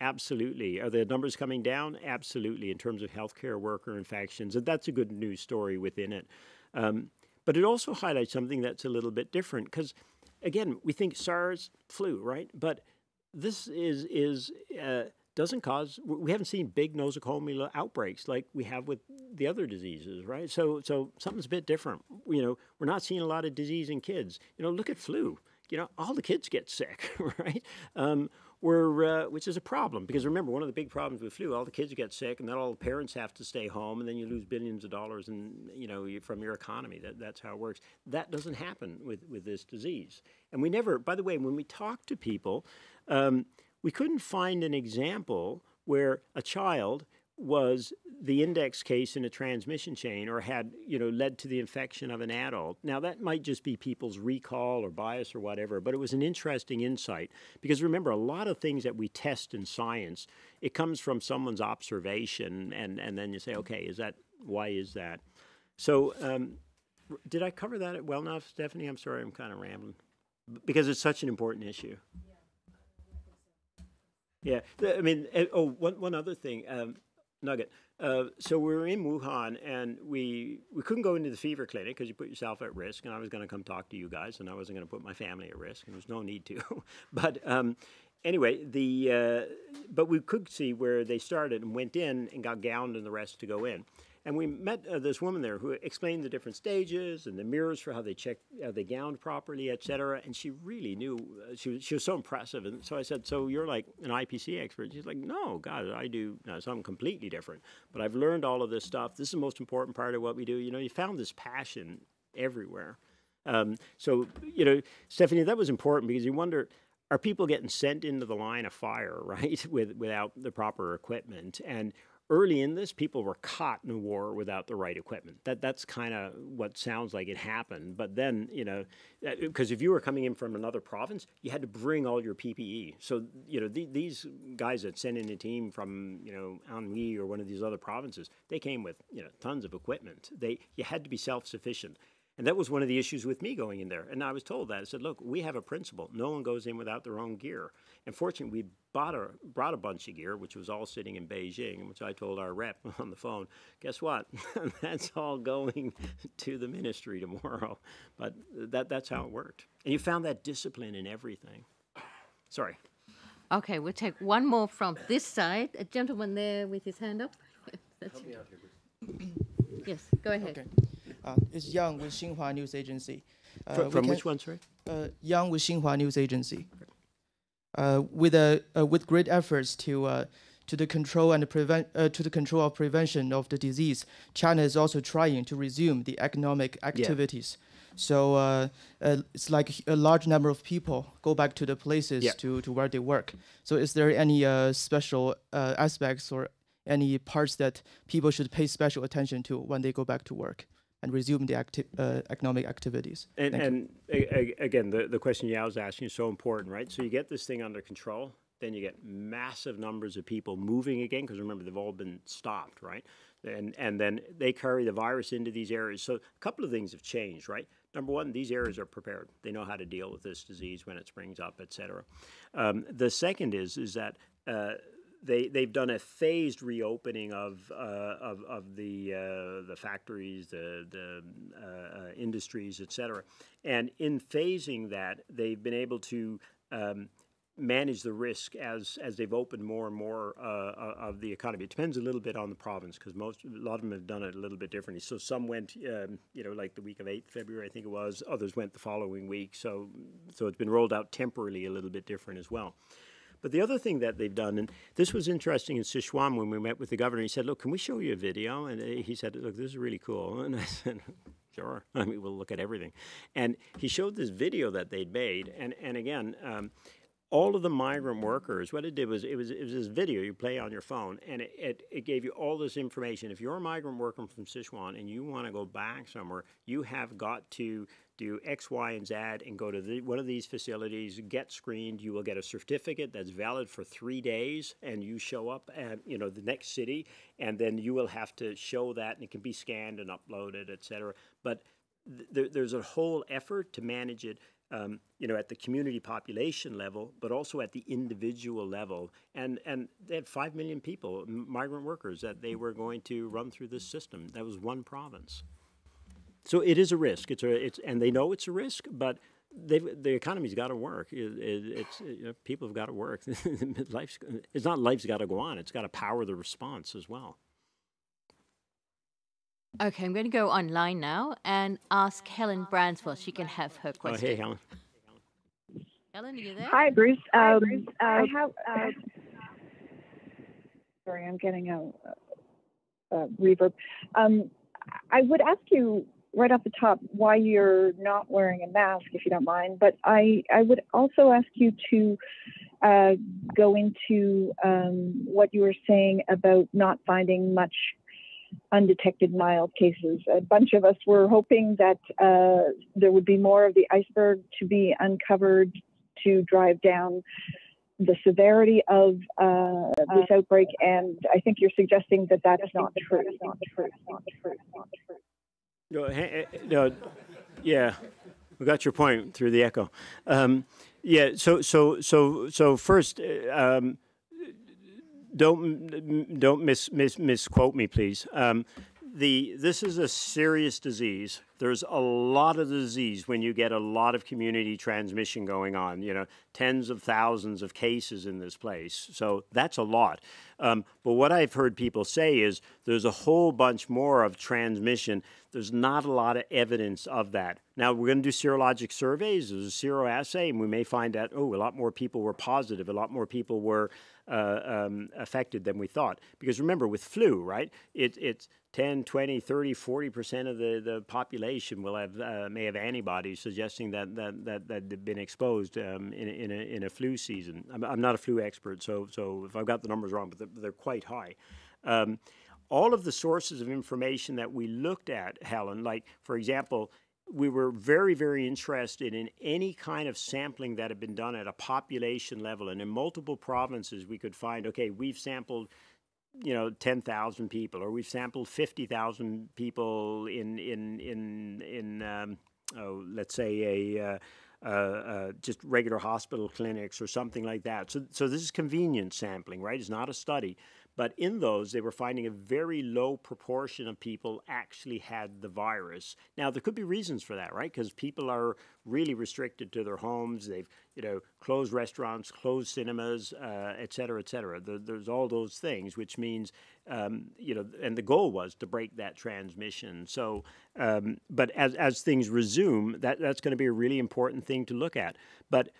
Absolutely. Are the numbers coming down? Absolutely, in terms of healthcare worker infections. And that's a good news story within it. But it also highlights something that's a little bit different because, again, we think SARS, flu, right? But this doesn't cause, we haven't seen big nosocomial outbreaks like we have with the other diseases, right? So something's a bit different. You know, we're not seeing a lot of disease in kids. You know, look at flu. You know, all the kids get sick, right? Which is a problem because remember, one of the big problems with flu, all the kids get sick, and then all the parents have to stay home, and then you lose billions of dollars, and you know, from your economy. That's how it works. That doesn't happen with this disease. And we never, by the way, when we talk to people, we couldn't find an example where a child was the index case in a transmission chain or had, you know, led to the infection of an adult. Now, that might just be people's recall or bias or whatever, but it was an interesting insight because remember, a lot of things that we test in science, it comes from someone's observation, and then you say, okay, why is that? So Did I cover that well enough, Stephanie? I'm sorry, I'm kind of rambling because it's such an important issue. Yeah, I mean, oh, one other thing, nugget. So we were in Wuhan, and we couldn't go into the fever clinic because you put yourself at risk, and I was going to come talk to you guys, and I wasn't going to put my family at risk, and there was no need to. But anyway, but we could see where they started and went in and got gowned and the rest to go in. And we met this woman there who explained the different stages and the mirrors for how they checked, how they gowned properly, et cetera. And she really knew. She was so impressive. And so I said, so you're like an IPC expert? And she's like, no, God, I do something completely different. But I've learned all of this stuff. This is the most important part of what we do. You know, you found this passion everywhere. So, you know, Stephanie, that was important because you wonder, are people getting sent into the line of fire, right, without the proper equipment? And early in this, people were caught in a war without the right equipment. That's kind of what sounds like it happened. But then, you know, because if you were coming in from another province, you had to bring all your PPE. So, you know, these guys that sent in a team from, you know, Anhui or one of these other provinces, they came with, you know, tons of equipment. You had to be self-sufficient. And that was one of the issues with me going in there. And I was told that. I said, look, we have a principle. No one goes in without their own gear. And fortunately, we brought a bunch of gear, which was all sitting in Beijing, which I told our rep on the phone, guess what? That's all going to the ministry tomorrow. But that's how it worked. And you found that discipline in everything. Sorry. Okay, we'll take one more from this side. A gentleman there with his hand up. Help me out here. Yes, go ahead. Okay. It's Yang with Xinhua News Agency. From which one, sorry? Yang with Xinhua News Agency. With great efforts to the control of prevention of the disease, China is also trying to resume the economic activities. Yeah. So it's like a large number of people go back to the places yeah. to where they work. So is there any special aspects or any parts that people should pay special attention to when they go back to work and resume the economic activities? And again, the question Yao was asking is so important, right? So you get this thing under control, then you get massive numbers of people moving again, because remember, they've all been stopped, right? And then they carry the virus into these areas. So a couple of things have changed, right? Number one, these areas are prepared. They know how to deal with this disease when it springs up, et cetera. The second is that they've done a phased reopening of the factories, the industries, et cetera. And in phasing that, they've been able to manage the risk as they've opened more and more of the economy. It depends a little bit on the province because a lot of them have done it a little bit differently. So some went, you know, like the week of 8th February, I think it was. Others went the following week. So it's been rolled out temporarily a little bit different as well. But the other thing that they've done, and this was interesting in Sichuan when we met with the governor, he said, look, can we show you a video? And he said, look, this is really cool. And I said, sure. I mean, we'll look at everything. And he showed this video that they'd made. And again, all of the migrant workers, what it did was it was this video you play on your phone, and it gave you all this information. If you're a migrant worker from Sichuan and you want to go back somewhere, you have got to do X, Y, and Z and go to one of these facilities, get screened. You will get a certificate that's valid for 3 days, and you show up at, you know, the next city, and then you will have to show that, and it can be scanned and uploaded, et cetera. But there's a whole effort to manage it, you know, at the community population level, but also at the individual level. And they had 5 million people, migrant workers, that they were going to run through this system. That was one province. So it is a risk. And they know it's a risk, but the economy's got to work. You know, people have got to work. It's not life's got to go on. It's got to power the response as well. Okay, I'm going to go online now and ask Helen Bransford. She can have her question. Oh, hey, Helen. Helen, are you there? Hi, Bruce. Hi, Bruce. I have. Sorry, I'm getting a reverb. I would ask you right off the top why you're not wearing a mask, if you don't mind. But I would also ask you to go into what you were saying about not finding much undetected mild cases. A bunch of us were hoping that there would be more of the iceberg to be uncovered to drive down the severity of this outbreak, and I think you're suggesting that that's not true. Yeah, we got your point through the echo. So first, don't misquote me, please. This is a serious disease. There's a lot of disease when you get a lot of community transmission going on, you know, tens of thousands of cases in this place. So that's a lot. But what I've heard people say is there's a whole bunch more of transmission. There's not a lot of evidence of that. Now, we're going to do serologic surveys. There's a seroassay, and we may find out, oh, a lot more people were positive, a lot more people were affected than we thought. Because remember, with flu, right, it's 10, 20, 30, 40% of the population will have may have antibodies suggesting that they've been exposed in a flu season. I'm not a flu expert, so if I've got the numbers wrong, but they're quite high. All of the sources of information that we looked at, Helen, like, for example, we were very, very interested in any kind of sampling that had been done at a population level. And in multiple provinces, we could find, okay, we've sampled, you know, 10,000 people, or we've sampled 50,000 people in let's say just regular hospital clinics or something like that. So this is convenience sampling, right? It's not a study. But in those, they were finding a very low proportion of people actually had the virus. Now, there could be reasons for that, right? Because people are really restricted to their homes. They've, you know, closed restaurants, closed cinemas, et cetera, et cetera. There's all those things, which means, you know, and the goal was to break that transmission. So, but as things resume, that's going to be a really important thing to look at. But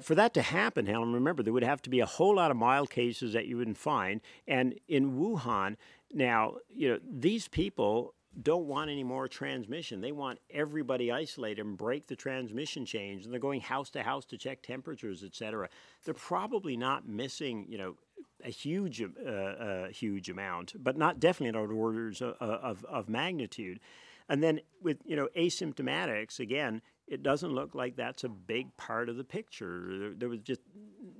for that to happen, Helen, remember, there would have to be a whole lot of mild cases that you wouldn't find. And in Wuhan, now, you know, these people don't want any more transmission. They want everybody isolated and break the transmission chains. And they're going house to house to check temperatures, et cetera. They're probably not missing, you know, a huge, huge amount, but not definitely not orders of magnitude. And then with, you know, asymptomatics, again, it doesn't look like that's a big part of the picture. There was just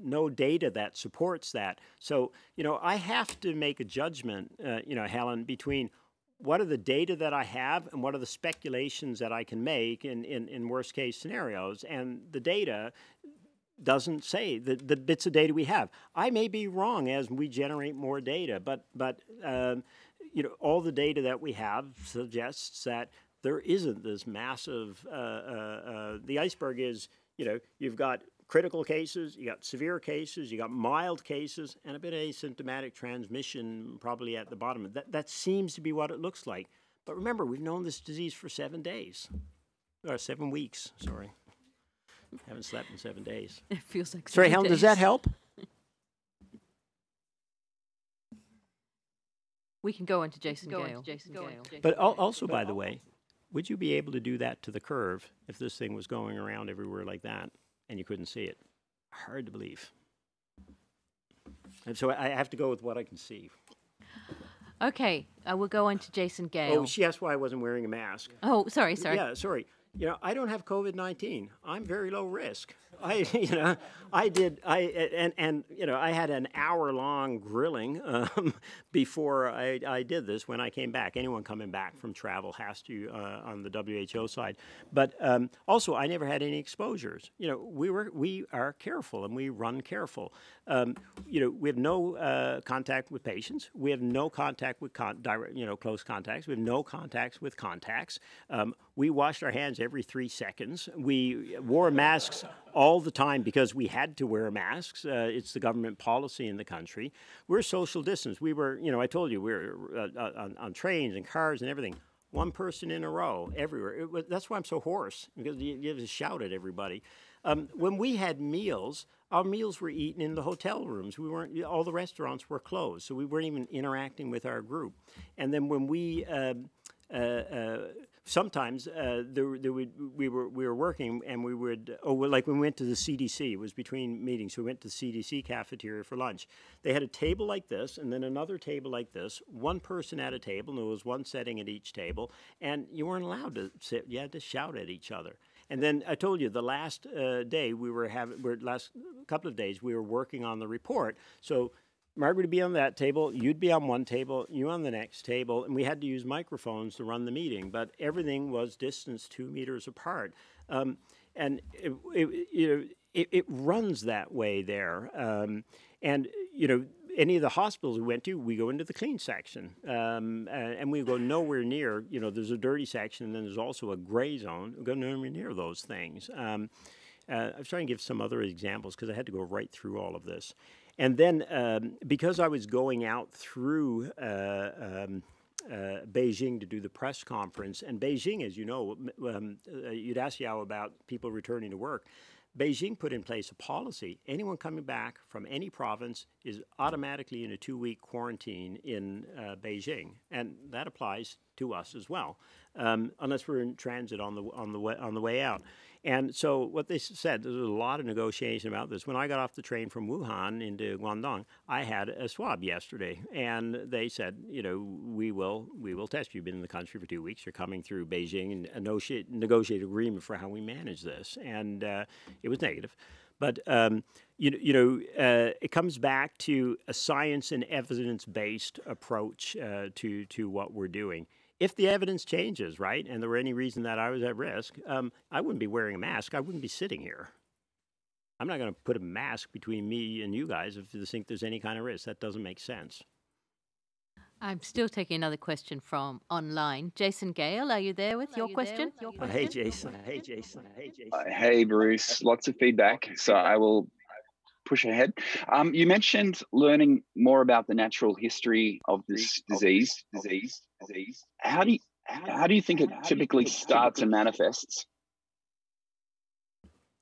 no data that supports that. So, you know, I have to make a judgment, you know, Helen, between what are the data that I have and what are the speculations that I can make in worst-case scenarios. And the data doesn't say, the bits of data we have. I may be wrong as we generate more data, but you know, all the data that we have suggests that there isn't this massive, the iceberg is, you know, you've got critical cases, you got severe cases, you got mild cases, and a bit of asymptomatic transmission probably at the bottom. That seems to be what it looks like. But remember, we've known this disease for 7 days, or 7 weeks, sorry. Haven't slept in 7 days. It feels like 7 days. Sorry, Helen, does that help? We can go into Jason Gale. But also, by the way, would you be able to do that to the curve if this thing was going around everywhere like that and you couldn't see it? Hard to believe. And so I have to go with what I can see. Okay, I will go into Jason Gale. Oh, she asked why I wasn't wearing a mask. Oh, sorry. Yeah, sorry. You know, I don't have COVID-19. I'm very low risk. I had an hour-long grilling before I did this when I came back. Anyone coming back from travel has to on the WHO side. But also, I never had any exposures. You know, we are careful and we run careful. You know, we have no contact with patients. We have no contact with close contacts. We have no contacts with contacts. We washed our hands every 3 seconds. We wore masks all the time because we had to wear masks. It's the government policy in the country. We're social distance. We were, you know, I told you, we were on trains and cars and everything. One person in a row everywhere. That's why I'm so hoarse, because you just shout at everybody. When we had meals, our meals were eaten in the hotel rooms. All the restaurants were closed, so we weren't even interacting with our group. And then when we sometimes we were working and we would, like when we went to the CDC, it was between meetings, so we went to the CDC cafeteria for lunch. They had a table like this and then another table like this, one person at a table, and there was one sitting at each table, and you weren't allowed to sit. You had to shout at each other. And then I told you the last day we were having, last couple of days we were working on the report, so Margaret would be on that table, you'd be on one table, you on the next table, and we had to use microphones to run the meeting, but everything was distanced 2 meters apart. And it runs that way there. And, you know, any of the hospitals we went to, we go into the clean section, and we go nowhere near, you know, there's a dirty section, and then there's also a gray zone. We go nowhere near those things. I was trying to give some other examples because I had to go right through all of this. And then because I was going out through Beijing to do the press conference, and Beijing, as you know, you'd ask Yao about people returning to work. Beijing put in place a policy. Anyone coming back from any province is automatically in a 2-week quarantine in Beijing, and that applies to us as well, unless we're in transit on the way out. And so what they said, there was a lot of negotiation about this. When I got off the train from Wuhan into Guangdong, I had a swab yesterday, and they said, you know, we will test you. You've been in the country for 2 weeks. You're coming through Beijing, and negotiate agreement for how we manage this. And it was negative. But, it comes back to a science and evidence-based approach to what we're doing. If the evidence changes, right, and there were any reason that I was at risk, I wouldn't be wearing a mask. I wouldn't be sitting here. I'm not going to put a mask between me and you guys if you think there's any kind of risk. That doesn't make sense. I'm still taking another question from online. Jason Gale, are you there with your question? Hey, Jason. Hey, Jason. Hey, Jason. Hey, Bruce. Lots of feedback, so I will push ahead. You mentioned learning more about the natural history of this disease. How do you think it typically starts and manifests?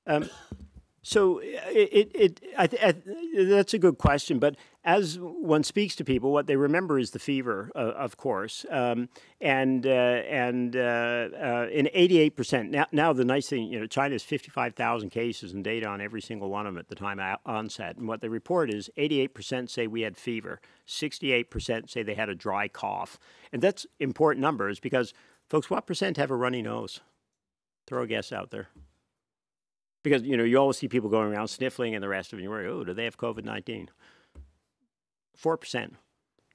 That's a good question, but as one speaks to people, what they remember is the fever, of course, in 88%. Now the nice thing, you know, China's 55,000 cases and data on every single one of them at the time of onset, and what they report is 88% say we had fever, 68% say they had a dry cough, and that's important numbers because, folks, what percent have a runny nose? Throw a guess out there. Because, you know, you always see people going around sniffling and the rest of it, and you worry, oh, do they have COVID-19? 4%.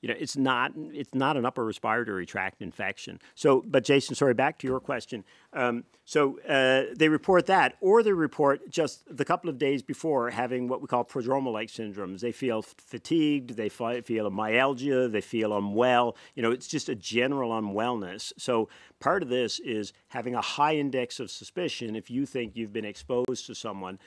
You know, it's not an upper respiratory tract infection. So, but Jason, sorry, back to your question. They report that, or they report just the couple of days before having what we call prodromal-like syndromes. They feel fatigued, they feel a myalgia, they feel unwell. You know, it's just a general unwellness. So part of this is having a high index of suspicion if you think you've been exposed to someone,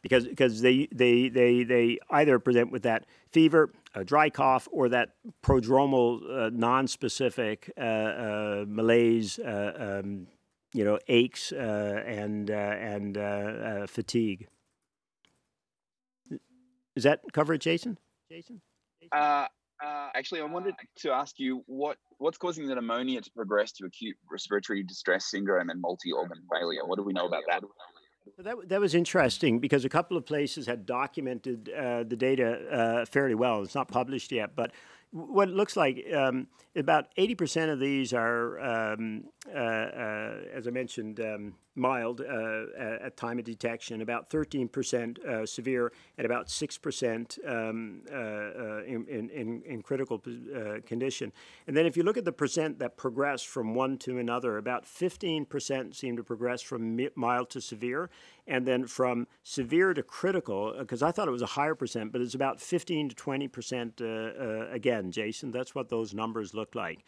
because they either present with that fever, a dry cough, or that prodromal non-specific malaise, aches and fatigue. Does that cover it, Jason? Actually, I wanted to ask you what's causing the pneumonia to progress to acute respiratory distress syndrome and multi-organ failure. What do we know about that? That was interesting because a couple of places had documented the data fairly well. It's not published yet, but what it looks like, about 80% of these are, as I mentioned, mild at time of detection, about 13% severe, and about 6% in critical condition. And then if you look at the percent that progress from one to another, about 15% seem to progress from mild to severe, and then from severe to critical, because I thought it was a higher percent, but it's about 15 to 20% again, Jason. That's what those numbers look like.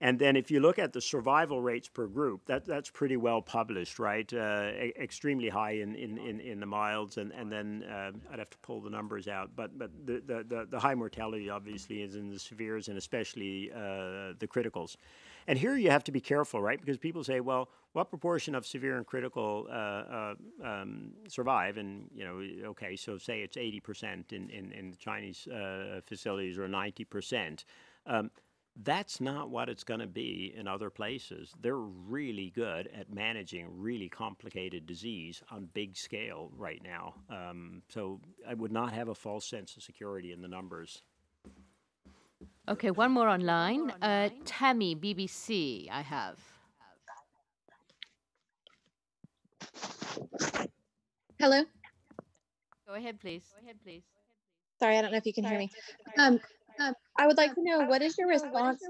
And then if you look at the survival rates per group, that's pretty well published, right? Extremely high in the milds, and then I'd have to pull the numbers out. But the high mortality obviously is in the severes and especially the criticals. And here you have to be careful, right? Because people say, well, what proportion of severe and critical survive? And, you know, okay, so say it's 80% in the Chinese facilities or 90%. That's not what it's going to be in other places. They're really good at managing really complicated disease on big scale right now. So I would not have a false sense of security in the numbers. Okay, one more online. Tammy, BBC, I have. Hello. Go ahead, please. Sorry, I don't know if you can hear me. I would like to know, what is your response to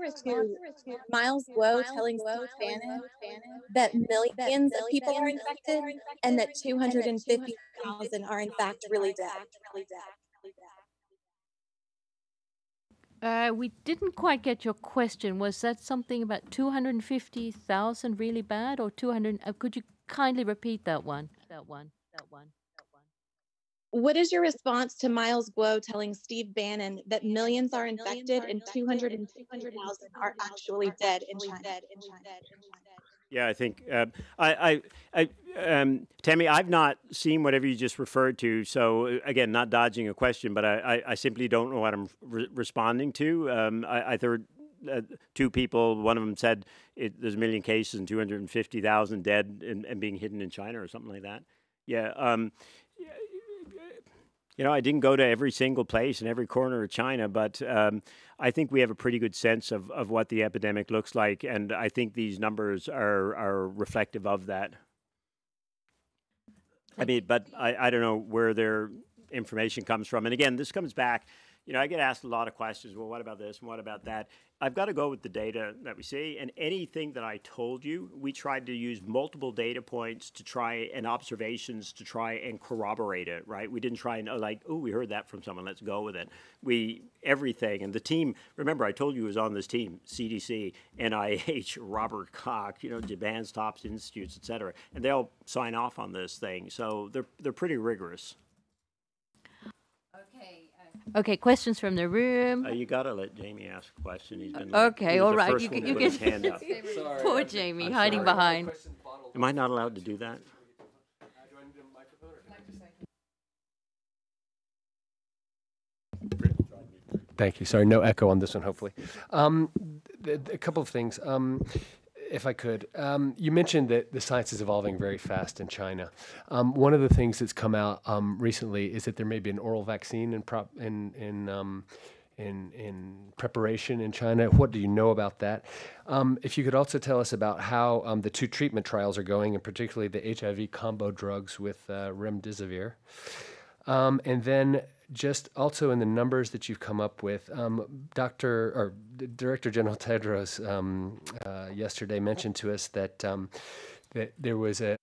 Miles Guo telling Steve Bannon that millions of people are infected and that 250,000 are in fact really dead? We didn't quite get your question. Was that something about 250,000 really bad, or 200? Could you kindly repeat that one? What is your response to Miles Guo telling Steve Bannon that millions are infected and 250,000 are actually dead in China? Yeah, I think Tammy, I've not seen whatever you just referred to. So again, not dodging a question, but I simply don't know what I'm responding to. I heard two people. One of them said there's a million cases and 250,000 dead and being hidden in China or something like that. Yeah. You know, I didn't go to every single place in every corner of China, but I think we have a pretty good sense of what the epidemic looks like, and I think these numbers are reflective of that. I mean, but I don't know where their information comes from. And again, this comes back, you know, I get asked a lot of questions, well, what about this and what about that? I've got to go with the data that we see, and anything that I told you, we tried to use multiple data points to try and observations to try and corroborate it, right? We didn't try and like, oh, we heard that from someone, let's go with it. Everything, and the team, remember I told you was on this team, CDC, NIH, Robert Koch, you know, Japan's top institutes, et cetera, and they all sign off on this thing, so they're pretty rigorous. Okay, questions from the room. You gotta let Jamie ask a question. He's been okay, all right. You can hand up. Sorry, poor Jamie, hiding behind. Am I not allowed to do that? Do I need a microphone or... Thank you. Sorry, no echo on this one. Hopefully, a couple of things. If I could, you mentioned that the science is evolving very fast in China. One of the things that's come out recently is that there may be an oral vaccine in preparation in China. What do you know about that? If you could also tell us about how the two treatment trials are going, and particularly the HIV combo drugs with remdesivir. And then just also in the numbers that you've come up with, Director General Tedros yesterday mentioned to us that there was a...